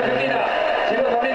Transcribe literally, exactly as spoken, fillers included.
بعد كده سيبك